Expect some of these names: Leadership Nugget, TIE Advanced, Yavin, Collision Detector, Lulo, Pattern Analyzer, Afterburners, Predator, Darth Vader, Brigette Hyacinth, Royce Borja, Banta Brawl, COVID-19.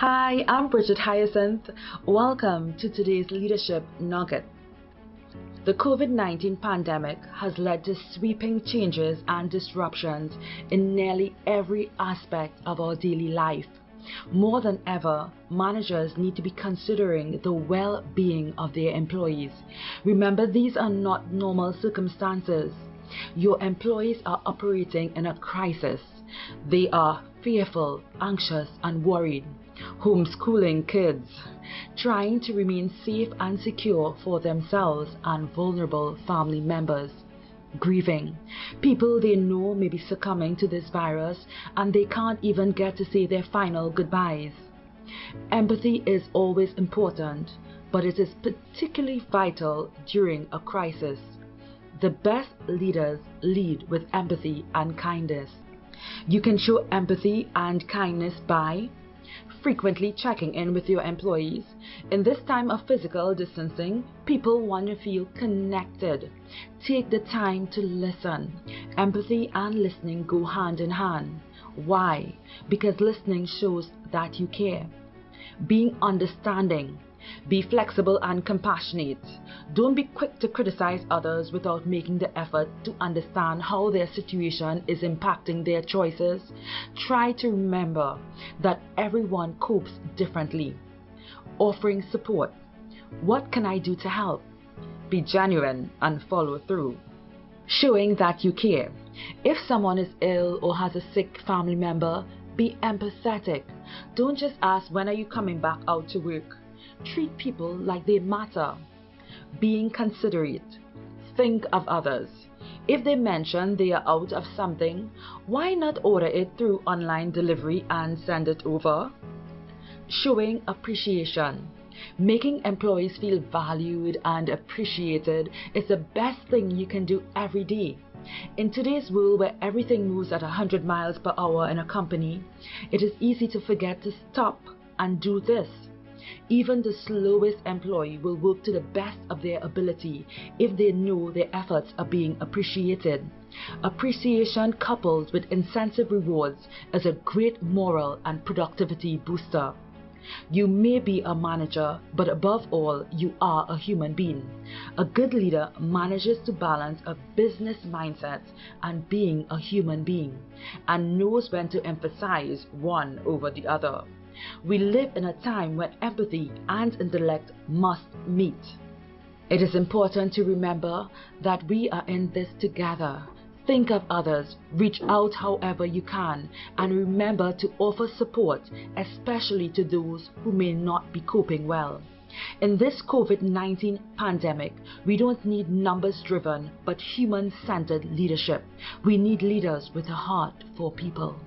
Hi, I'm Brigette Hyacinth. Welcome to today's Leadership Nugget. The COVID-19 pandemic has led to sweeping changes and disruptions in nearly every aspect of our daily life. More than ever, managers need to be considering the well-being of their employees. Remember, these are not normal circumstances. Your employees are operating in a crisis. They are fearful, anxious, and worried. Homeschooling kids, trying to remain safe and secure for themselves and vulnerable family members, grieving. People they know may be succumbing to this virus and they can't even get to say their final goodbyes. Empathy is always important, but it is particularly vital during a crisis. The best leaders lead with empathy and kindness. You can show empathy and kindness by frequently checking in with your employees. In this time of physical distancing, people want to feel connected. Take the time to listen. Empathy and listening go hand in hand. Why? Because listening shows that you care. Being understanding. Be flexible and compassionate. Don't be quick to criticize others without making the effort to understand how their situation is impacting their choices. Try to remember that everyone copes differently. Offering support. What can I do to help? Be genuine and follow through. Showing that you care. If someone is ill or has a sick family member, be empathetic. Don't just ask, when are you coming back out to work? Treat people like they matter. Being considerate. Think of others. If they mention they are out of something, why not order it through online delivery and send it over? Showing appreciation. Making employees feel valued and appreciated is the best thing you can do every day. In today's world where everything moves at 100 miles per hour in a company, it is easy to forget to stop and do this. Even the slowest employee will work to the best of their ability if they know their efforts are being appreciated. Appreciation coupled with incentive rewards is a great moral and productivity booster. You may be a manager, but above all, you are a human being. A good leader manages to balance a business mindset and being a human being, and knows when to emphasize one over the other. We live in a time when empathy and intellect must meet. It is important to remember that we are in this together. Think of others, reach out however you can, and remember to offer support, especially to those who may not be coping well. In this COVID-19 pandemic, we don't need numbers-driven but human-centered leadership. We need leaders with a heart for people.